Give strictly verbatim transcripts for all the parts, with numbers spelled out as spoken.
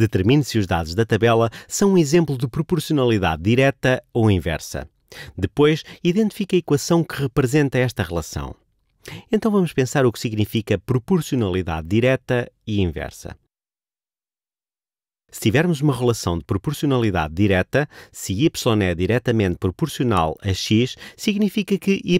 Determine se os dados da tabela são um exemplo de proporcionalidade direta ou inversa. Depois, identifique a equação que representa esta relação. Então vamos pensar o que significa proporcionalidade direta e inversa. Se tivermos uma relação de proporcionalidade direta, se y é diretamente proporcional a x, significa que y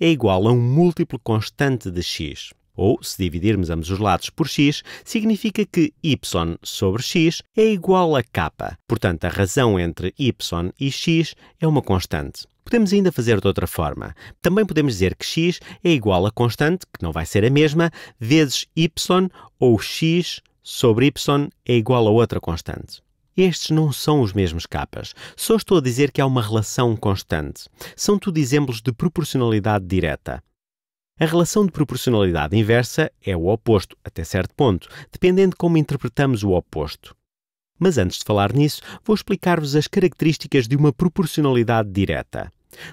é igual a um múltiplo constante de x. Ou, se dividirmos ambos os lados por x, significa que y sobre x é igual a k. Portanto, a razão entre y e x é uma constante. Podemos ainda fazer de outra forma. Também podemos dizer que x é igual a constante, que não vai ser a mesma, vezes y, ou x sobre y é igual a outra constante. Estes não são os mesmos capas. Só estou a dizer que há uma relação constante. São tudo exemplos de proporcionalidade direta. A relação de proporcionalidade inversa é o oposto, até certo ponto, dependendo de como interpretamos o oposto. Mas antes de falar nisso, vou explicar-vos as características de uma proporcionalidade direta.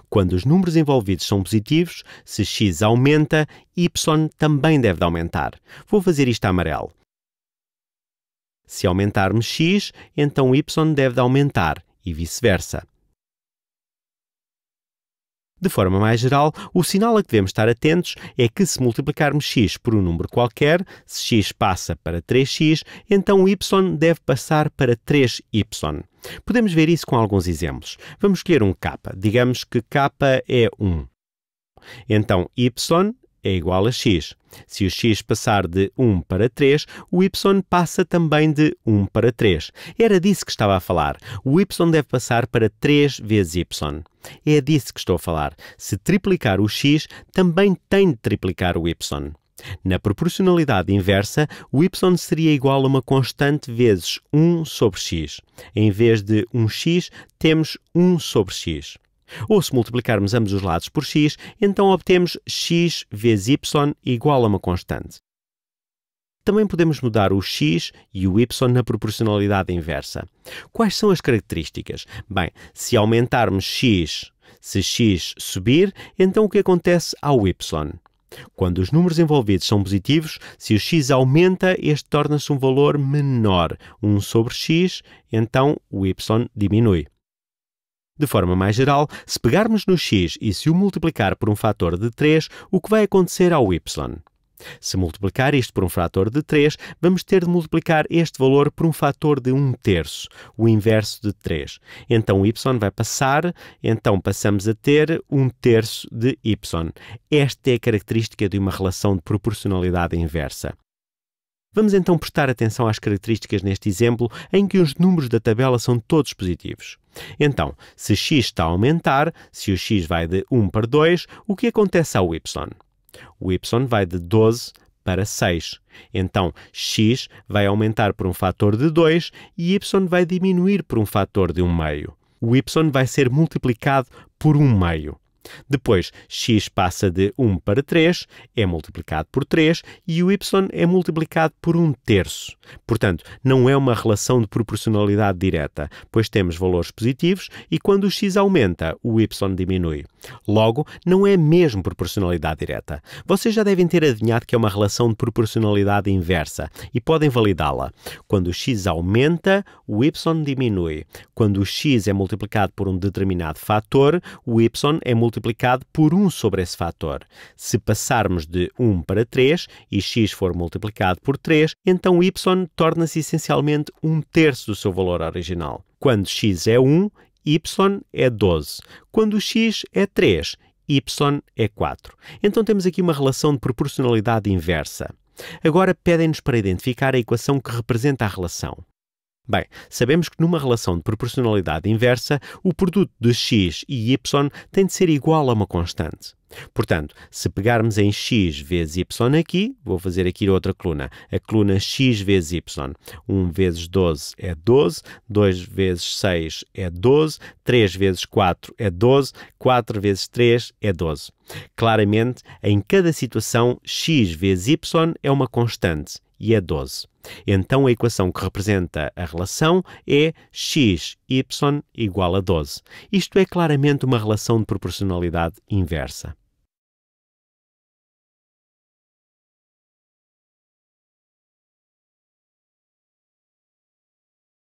Quando os números envolvidos são positivos, se x aumenta, y também deve de aumentar. Vou fazer isto amarelo. Se aumentarmos x, então y deve de aumentar, e vice-versa. De forma mais geral, o sinal a que devemos estar atentos é que se multiplicarmos x por um número qualquer, se x passa para três x, então y deve passar para três y. Podemos ver isso com alguns exemplos. Vamos escolher um k. Digamos que k é um. Então y é igual a x. Se o x passar de um para três, o y passa também de um para três. Era disso que estava a falar. O y deve passar para três vezes y. É disso que estou a falar. Se triplicar o x, também tem de triplicar o y. Na proporcionalidade inversa, o y seria igual a uma constante vezes um sobre x. Em vez de um x, temos um sobre x. Ou se multiplicarmos ambos os lados por x, então obtemos x vezes y igual a uma constante. Também podemos mudar o x e o y na proporcionalidade inversa. Quais são as características? Bem, se aumentarmos x, se x subir, então o que acontece ao y? Quando os números envolvidos são positivos, se o x aumenta, este torna-se um valor menor, um sobre x, então o y diminui. De forma mais geral, se pegarmos no x e se o multiplicar por um fator de três, o que vai acontecer ao y? Se multiplicar isto por um fator de três, vamos ter de multiplicar este valor por um fator de um terço, o inverso de três. Então y vai passar, então passamos a ter um terço de y. Esta é a característica de uma relação de proporcionalidade inversa. Vamos então prestar atenção às características neste exemplo em que os números da tabela são todos positivos. Então, se x está a aumentar, se o x vai de um para dois, o que acontece ao y? O y vai de doze para seis. Então, x vai aumentar por um fator de dois e y vai diminuir por um fator de um meio. O y vai ser multiplicado por um meio. Depois, x passa de um para três, é multiplicado por três e o y é multiplicado por um terço. Portanto, não é uma relação de proporcionalidade direta, pois temos valores positivos e quando o x aumenta, o y diminui. Logo, não é mesmo proporcionalidade direta. Vocês já devem ter adivinhado que é uma relação de proporcionalidade inversa e podem validá-la. Quando o x aumenta, o y diminui. Quando o x é multiplicado por um determinado fator, o y é multiplicado multiplicado por um sobre esse fator. Se passarmos de um para três e x for multiplicado por três, então y torna-se essencialmente um terço do seu valor original. Quando x é um, y é doze. Quando x é três, y é quatro. Então temos aqui uma relação de proporcionalidade inversa. Agora pedem-nos para identificar a equação que representa a relação. Bem, sabemos que numa relação de proporcionalidade inversa, o produto de x e y tem de ser igual a uma constante. Portanto, se pegarmos em x vezes y aqui, vou fazer aqui outra coluna, a coluna x vezes y. um vezes doze é doze, dois vezes seis é doze, três vezes quatro é doze, quatro vezes três é doze. Claramente, em cada situação, x vezes y é uma constante e é doze. Então, a equação que representa a relação é x, y igual a doze. Isto é claramente uma relação de proporcionalidade inversa.